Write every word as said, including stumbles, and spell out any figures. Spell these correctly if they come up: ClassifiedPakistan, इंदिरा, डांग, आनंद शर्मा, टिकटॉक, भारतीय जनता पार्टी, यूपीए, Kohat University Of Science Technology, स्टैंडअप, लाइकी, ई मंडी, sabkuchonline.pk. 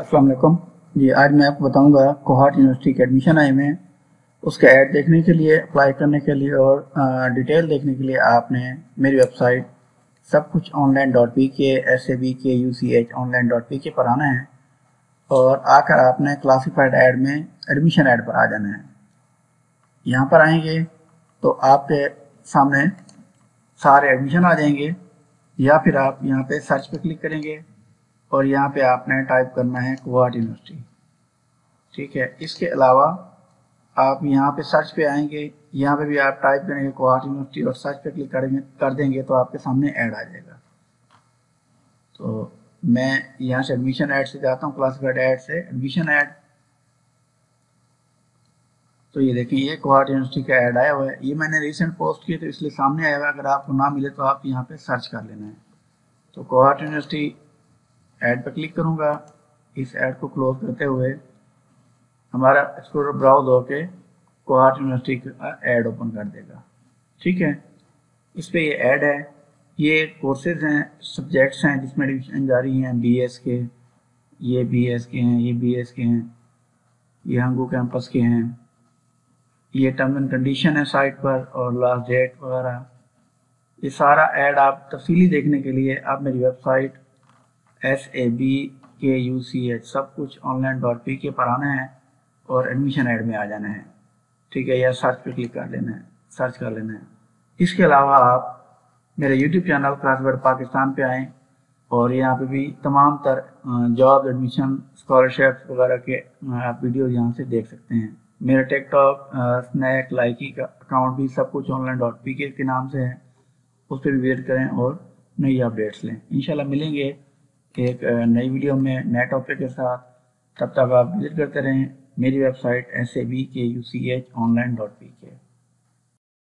अस्सलाम वालेकुम जी। आज मैं आपको बताऊंगा कोहाट यूनिवर्सिटी के एडमिशन आए में उसके ऐड देखने के लिए, अप्लाई करने के लिए और आ, डिटेल देखने के लिए आपने मेरी वेबसाइट सब कुछ online dot P K S A B K U C H online dot P K पर आना है और आकर आपने क्लासीफाइड ऐड में एडमिशन ऐड पर आ जाना है। यहाँ पर आएंगे तो आपके सामने सारे एडमिशन आ जाएंगे, या फिर आप यहाँ पे सर्च पे क्लिक करेंगे और यहाँ पे आपने टाइप करना है कोहाट यूनिवर्सिटी, ठीक है। इसके अलावा आप यहाँ पे सर्च पे आएंगे, यहाँ पे भी आप टाइप करेंगे कोहाट यूनिवर्सिटी और सर्च पे क्लिक करेंगे कर देंगे तो आपके सामने ऐड आ जाएगा। तो मैं यहाँ से एडमिशन ऐड से जाता हूँ, क्लासिफाइड ऐड से एडमिशन ऐड। तो ये देखें, ये कोहाट यूनिवर्सिटी का ऐड आया हुआ है। ये मैंने रिसेंट पोस्ट किया तो इसलिए सामने आया हुआ है। अगर आपको ना मिले तो आप यहाँ पे सर्च कर लेना है। तो कोहाट यूनिवर्सिटी ऐड पर क्लिक करूँगा। इस ऐड को क्लोज करते हुए हमारा एक्सप्लोरर ब्राउज होके कोहाट यूनिवर्सिटी का ऐड ओपन कर देगा, ठीक है। इस पर यह ऐड है, ये कोर्सेज हैं, सब्जेक्ट्स हैं जिसमें एडमिशन जारी हैं। बी एस के, ये बी एस के हैं, ये बी एस के हैं, ये हंगू कैंपस के हैं। ये टर्म एंड कंडीशन है साइट पर और लास्ट डेट वगैरह। ये सारा ऐड आप तफसीली देखने के लिए आप मेरी website S A B K U C H सब कुछ ऑनलाइन डॉट पी के पर आना है और एडमिशन ऐड में आ जाना है, ठीक है, या सर्च पे क्लिक कर लेना है, सर्च कर लेना है। इसके अलावा आप मेरे यूट्यूब चैनल क्लासवर्ड पाकिस्तान पे आएँ और यहाँ पे भी तमाम तर जॉब, एडमिशन, स्कॉलरशिप वगैरह के आप वीडियो यहाँ से देख सकते हैं। मेरा टिकटॉक, स्नैक, लाइकी का अकाउंट भी सब कुछ ऑनलाइन डॉट पी के के नाम से है, उस पर भी विजिट करें और नई अपडेट्स लें। इंशाल्लाह मिलेंगे एक नई वीडियो में नए टॉपिक के साथ। तब तक आप विजिट करते रहें मेरी website S A B K U C H online dot P के।